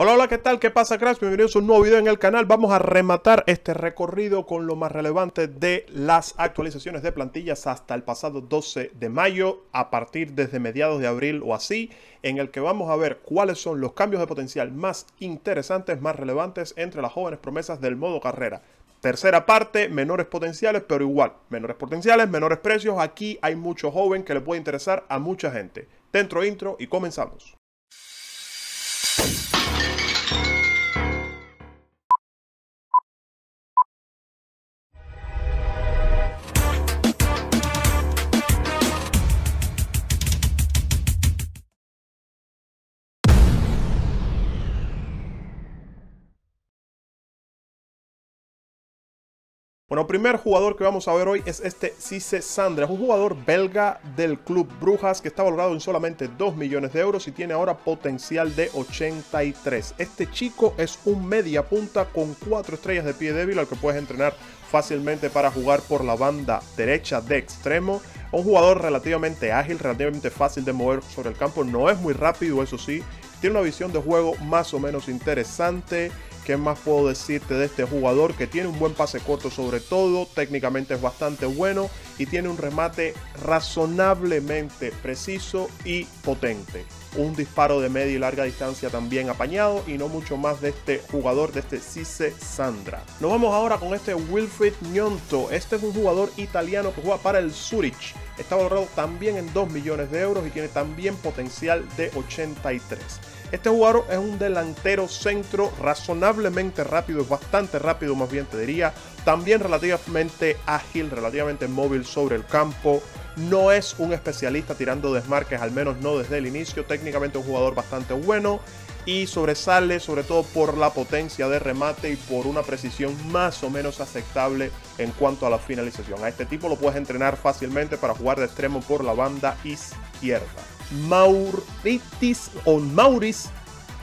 Hola, hola, ¿qué tal? ¿Qué pasa, cracks? Bienvenidos a un nuevo video en el canal. Vamos a rematar este recorrido con lo más relevante de las actualizaciones de plantillas hasta el pasado 12 de mayo, a partir desde mediados de abril o así, en el que vamos a ver cuáles son los cambios de potencial más interesantes, más relevantes entre las jóvenes promesas del modo carrera. Tercera parte, menores potenciales, pero igual, menores potenciales, menores precios. Aquí hay mucho joven que le puede interesar a mucha gente. Dentro intro y comenzamos. Bueno, primer jugador que vamos a ver hoy es este Cisse Sandra, un jugador belga del Club Brugge que está valorado en solamente 2 millones de euros y tiene ahora potencial de 83. Este chico es un media punta con 4 estrellas de pie débil al que puedes entrenar fácilmente para jugar por la banda derecha de extremo. Un jugador relativamente ágil, relativamente fácil de mover sobre el campo, no es muy rápido eso sí, tiene una visión de juego más o menos interesante. ¿Qué más puedo decirte de este jugador? Que tiene un buen pase corto sobre todo, técnicamente es bastante bueno y tiene un remate razonablemente preciso y potente. Un disparo de media y larga distancia también apañado y no mucho más de este jugador, de este Cisse Sandra. Nos vamos ahora con este Wilfried Gnonto. Este es un jugador italiano que juega para el Zürich. Está valorado también en 2 millones de euros y tiene también potencial de 83. Este jugador es un delantero centro razonablemente rápido, es bastante rápido más bien te diría, también relativamente ágil, relativamente móvil sobre el campo, no es un especialista tirando desmarques, al menos no desde el inicio, técnicamente un jugador bastante bueno y sobresale sobre todo por la potencia de remate y por una precisión más o menos aceptable en cuanto a la finalización. A este tipo lo puedes entrenar fácilmente para jugar de extremo por la banda izquierda. Maurits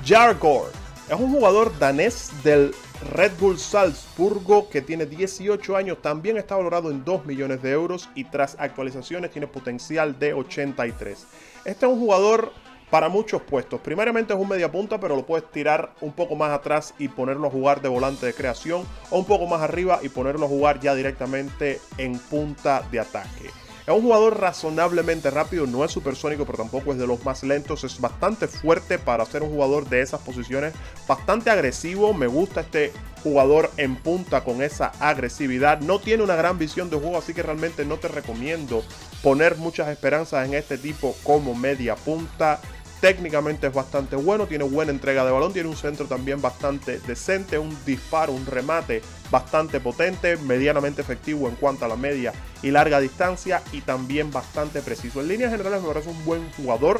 Kjaergaard es un jugador danés del Red Bull Salzburgo que tiene 18 años, también está valorado en 2 millones de euros y tras actualizaciones tiene potencial de 83. Este es un jugador para muchos puestos, primariamente es un mediapunta pero lo puedes tirar un poco más atrás y ponerlo a jugar de volante de creación o un poco más arriba y ponerlo a jugar ya directamente en punta de ataque. Es un jugador razonablemente rápido, no es supersónico, pero tampoco es de los más lentos. Es bastante fuerte para ser un jugador de esas posiciones, bastante agresivo. Me gusta este jugador en punta con esa agresividad. No tiene una gran visión de juego, así que realmente no te recomiendo poner muchas esperanzas en este tipo como media punta. Técnicamente es bastante bueno, tiene buena entrega de balón, tiene un centro también bastante decente, un disparo, un remate bastante potente, medianamente efectivo en cuanto a la media y larga distancia y también bastante preciso. En líneas generales me parece un buen jugador,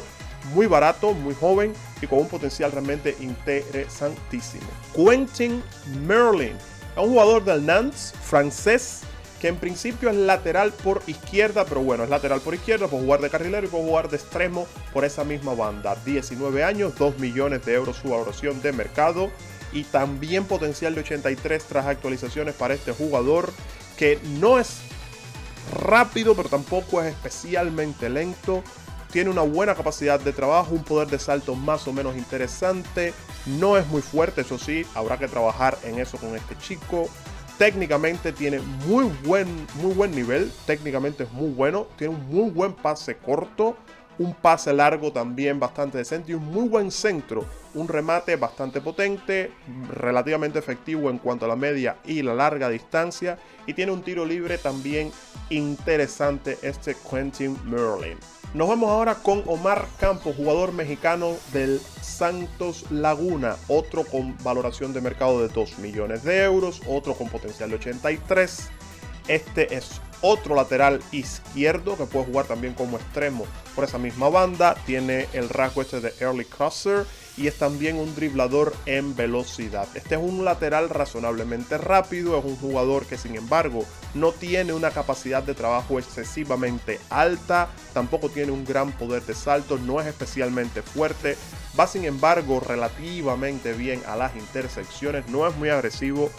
muy barato, muy joven y con un potencial realmente interesantísimo. Quentin Merlin es un jugador del Nantes francés, que en principio es lateral por izquierda, pero bueno, es lateral por izquierda, puede jugar de carrilero y puede jugar de extremo por esa misma banda. 19 años, 2 millones de euros su valoración de mercado y también potencial de 83 tras actualizaciones para este jugador que no es rápido, pero tampoco es especialmente lento. Tiene una buena capacidad de trabajo, un poder de salto más o menos interesante. No es muy fuerte, eso sí, habrá que trabajar en eso con este chico. Técnicamente tiene muy buen nivel, técnicamente es muy bueno, tiene un muy buen pase corto, un pase largo también bastante decente y un muy buen centro, un remate bastante potente, relativamente efectivo en cuanto a la media y la larga distancia y tiene un tiro libre también interesante este Quentin Merlin. Nos vamos ahora con Omar Campos, jugador mexicano del Santos Laguna, otro con valoración de mercado de 2 millones de euros, otro con potencial de 83. Este es otro lateral izquierdo que puede jugar también como extremo por esa misma banda. Tiene el rasgo este de early crosser y es también un driblador en velocidad. Este es un lateral razonablemente rápido, es un jugador que sin embargo no tiene una capacidad de trabajo excesivamente alta, tampoco tiene un gran poder de salto, no es especialmente fuerte, va sin embargo relativamente bien a las intersecciones, no es muy agresivo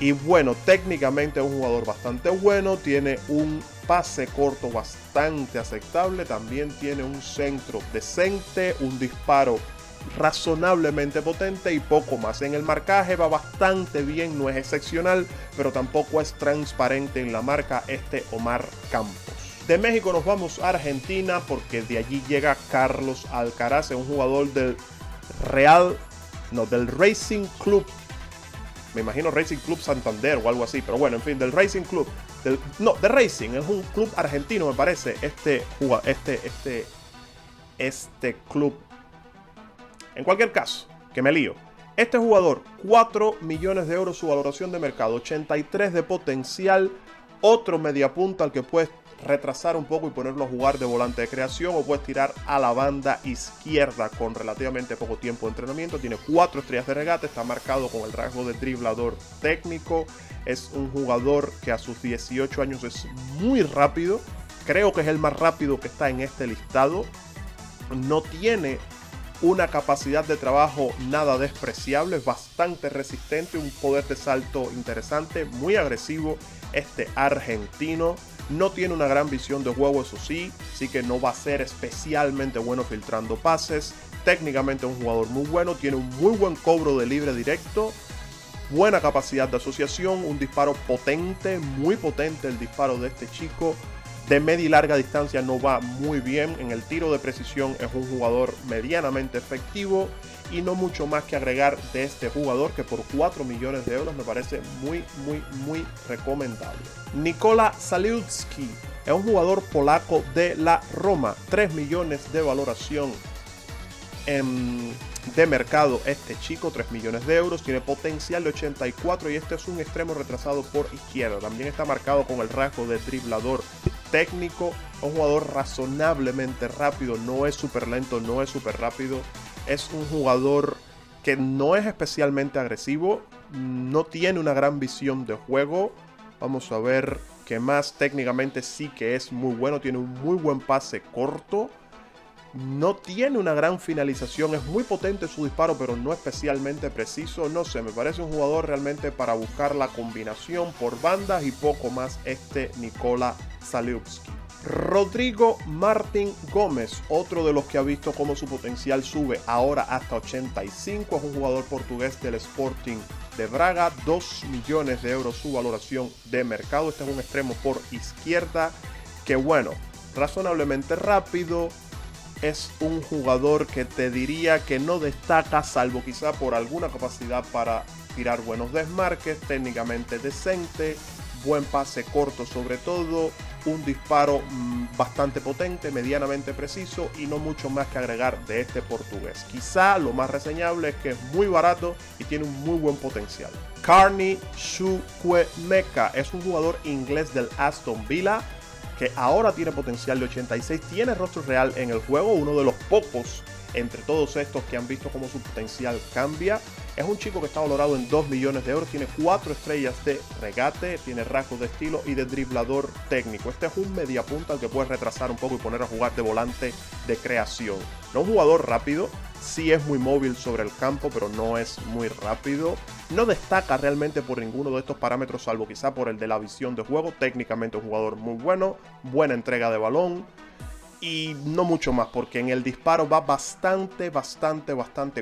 y bueno, técnicamente es un jugador bastante bueno, tiene un pase corto bastante aceptable, también tiene un centro decente, un disparo razonablemente potente y poco más. En el marcaje va bastante bien, no es excepcional, pero tampoco es transparente en la marca este Omar Campos. De México nos vamos a Argentina porque de allí llega Carlos Alcaraz, un jugador del Racing Club. Me imagino Racing Club Santander o algo así, pero bueno, en fin, del Racing Club. De Racing, es un club argentino me parece, este club. En cualquier caso, que me lío. Este jugador, 4 millones de euros su valoración de mercado, 83 de potencial, otro mediapunta al que puedes retrasar un poco y ponerlo a jugar de volante de creación o puedes tirar a la banda izquierda con relativamente poco tiempo de entrenamiento. Tiene 4 estrellas de regate, está marcado con el rasgo de driblador técnico. Es un jugador que a sus 18 años es muy rápido. Creo que es el más rápido que está en este listado. No tiene una capacidad de trabajo nada despreciable, es bastante resistente, un poder de salto interesante, muy agresivo este argentino. No tiene una gran visión de juego, eso sí, sí que no va a ser especialmente bueno filtrando pases. Técnicamente es un jugador muy bueno, tiene un muy buen cobro de libre directo, buena capacidad de asociación, un disparo potente, muy potente el disparo de este chico. De media y larga distancia no va muy bien. En el tiro de precisión es un jugador medianamente efectivo. Y no mucho más que agregar de este jugador, que por 4 millones de euros me parece muy, muy, muy recomendable. Nicola Zalewski es un jugador polaco de la Roma. 3 millones de valoración de mercado este chico, 3 millones de euros, tiene potencial de 84 y este es un extremo retrasado por izquierda, también está marcado con el rasgo de driblador técnico, un jugador razonablemente rápido, no es súper lento, no es súper rápido, es un jugador que no es especialmente agresivo, no tiene una gran visión de juego. Vamos a ver qué más. Técnicamente sí que es muy bueno, tiene un muy buen pase corto. No tiene una gran finalización, es muy potente su disparo, pero no especialmente preciso. No sé, me parece un jugador realmente para buscar la combinación por bandas y poco más este Nicola Zalewski. Rodrigo Martín Gómez, otro de los que ha visto cómo su potencial sube ahora hasta 85. Es un jugador portugués del Sporting de Braga, 2 millones de euros su valoración de mercado. Este es un extremo por izquierda, que bueno, razonablemente rápido. Es un jugador que te diría que no destaca, salvo quizá por alguna capacidad para tirar buenos desmarques, técnicamente decente, buen pase corto sobre todo, un disparo bastante potente, medianamente preciso y no mucho más que agregar de este portugués. Quizá lo más reseñable es que es muy barato y tiene un muy buen potencial. Carney Chukwuemeka es un jugador inglés del Aston Villa, que ahora tiene potencial de 86, tiene rostro real en el juego, uno de los pocos entre todos estos que han visto cómo su potencial cambia. Es un chico que está valorado en 2 millones de euros, tiene 4 estrellas de regate, tiene rasgos de estilo y de driblador técnico. Este es un mediapunta al que puedes retrasar un poco y poner a jugar de volante de creación. No es un jugador rápido, sí es muy móvil sobre el campo, pero no es muy rápido. No destaca realmente por ninguno de estos parámetros, salvo quizá por el de la visión de juego. Técnicamente un jugador muy bueno, buena entrega de balón. Y no mucho más, porque en el disparo va bastante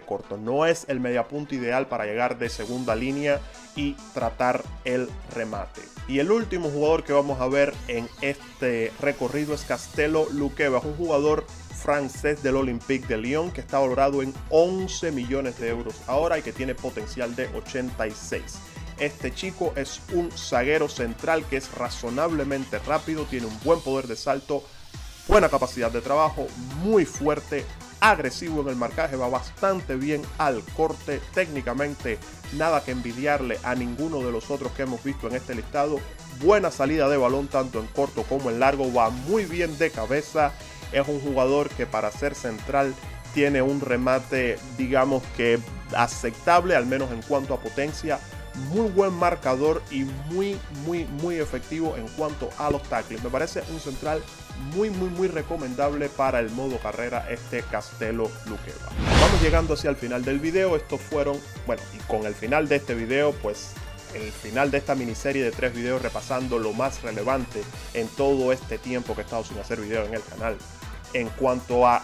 corto. No es el mediapunto ideal para llegar de segunda línea y tratar el remate. Y el último jugador que vamos a ver en este recorrido es Castello Lukeba, un jugador francés del Olympique de Lyon que está valorado en 11 millones de euros ahora y que tiene potencial de 86. Este chico es un zaguero central que es razonablemente rápido, tiene un buen poder de salto, buena capacidad de trabajo, muy fuerte, agresivo en el marcaje, va bastante bien al corte. Técnicamente nada que envidiarle a ninguno de los otros que hemos visto en este listado. Buena salida de balón tanto en corto como en largo, va muy bien de cabeza. Es un jugador que para ser central tiene un remate, digamos que aceptable, al menos en cuanto a potencia. Muy buen marcador y muy efectivo en cuanto a los tackles. Me parece un central muy recomendable para el modo carrera este Castello Lukeba. Vamos llegando hacia el final del video. Estos fueron, bueno, y con el final de este video, pues el final de esta miniserie de 3 videos repasando lo más relevante en todo este tiempo que he estado sin hacer video en el canal en cuanto a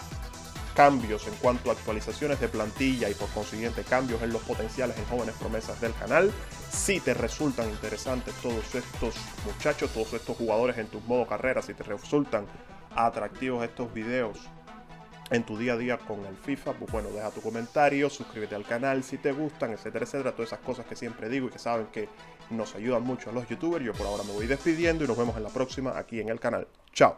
cambios en cuanto a actualizaciones de plantilla y por consiguiente cambios en los potenciales en jóvenes promesas del canal. Si te resultan interesantes todos estos muchachos, todos estos jugadores en tus modo carrera, si te resultan atractivos estos videos en tu día a día con el FIFA, pues bueno, deja tu comentario, suscríbete al canal si te gustan, etcétera, etcétera. Todas esas cosas que siempre digo y que saben que nos ayudan mucho a los youtubers. Yo por ahora me voy despidiendo y nos vemos en la próxima aquí en el canal. Chao.